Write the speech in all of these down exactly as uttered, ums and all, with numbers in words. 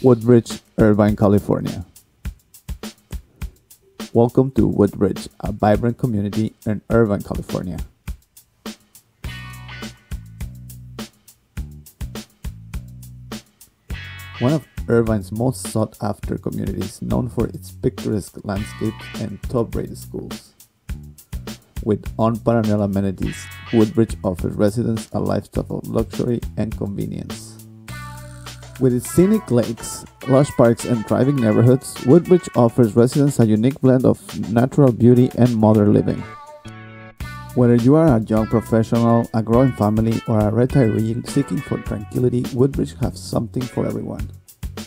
Woodbridge, Irvine, California. Welcome to Woodbridge, a vibrant community in Irvine, California. One of Irvine's most sought-after communities, known for its picturesque landscapes and top-rated schools. With unparalleled amenities, Woodbridge offers residents a lifestyle of luxury and convenience. With its scenic lakes, lush parks, and thriving neighborhoods, Woodbridge offers residents a unique blend of natural beauty and modern living. Whether you are a young professional, a growing family, or a retiree seeking for tranquility, Woodbridge has something for everyone.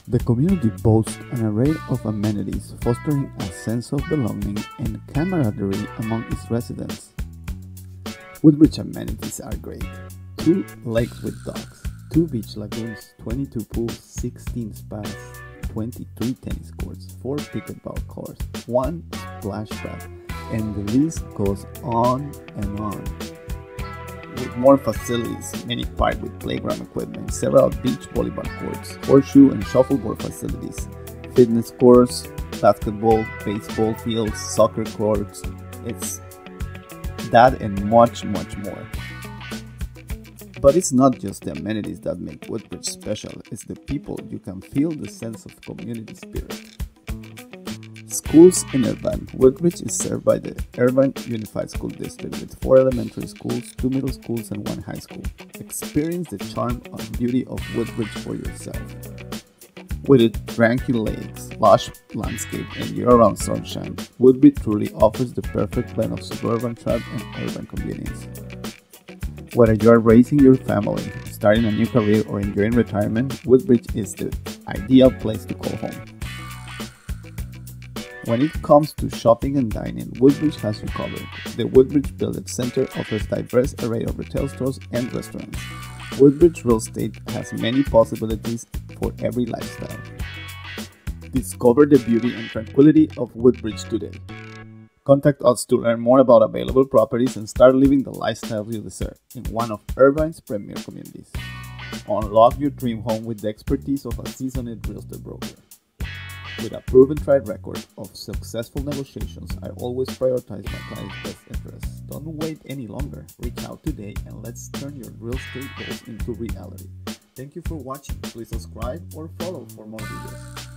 The community boasts an array of amenities, fostering a sense of belonging and camaraderie among its residents. Woodbridge amenities are great. Two lakes with docks, two beach lagoons, twenty-two pools, sixteen spas, twenty-three tennis courts, four pickleball courts, one splash pad, and the list goes on and on. With more facilities, mini park with playground equipment, several beach volleyball courts, horseshoe and shuffleboard facilities, fitness courts, basketball, baseball fields, soccer courts, it's that and much, much more. But it's not just the amenities that make Woodbridge special, it's the people. You can feel the sense of community spirit. Schools in Irvine. Woodbridge is served by the Irvine Unified School District with four elementary schools, two middle schools, and one high school. Experience the charm and beauty of Woodbridge for yourself. With its tranquil lakes, lush landscape, and year-round sunshine, Woodbridge truly offers the perfect blend of suburban charm and urban convenience. Whether you are raising your family, starting a new career, or enjoying retirement, Woodbridge is the ideal place to call home. When it comes to shopping and dining, Woodbridge has you covered. The Woodbridge Village Center offers diverse array of retail stores and restaurants. Woodbridge real estate has many possibilities for every lifestyle. Discover the beauty and tranquility of Woodbridge today. Contact us to learn more about available properties and start living the lifestyle you deserve in one of Irvine's premier communities. Unlock your dream home with the expertise of a seasoned real estate broker. With a proven track record of successful negotiations, I always prioritize my client's best interests. Don't wait any longer. Reach out today and let's turn your real estate goals into reality. Thank you for watching. Please subscribe or follow for more videos.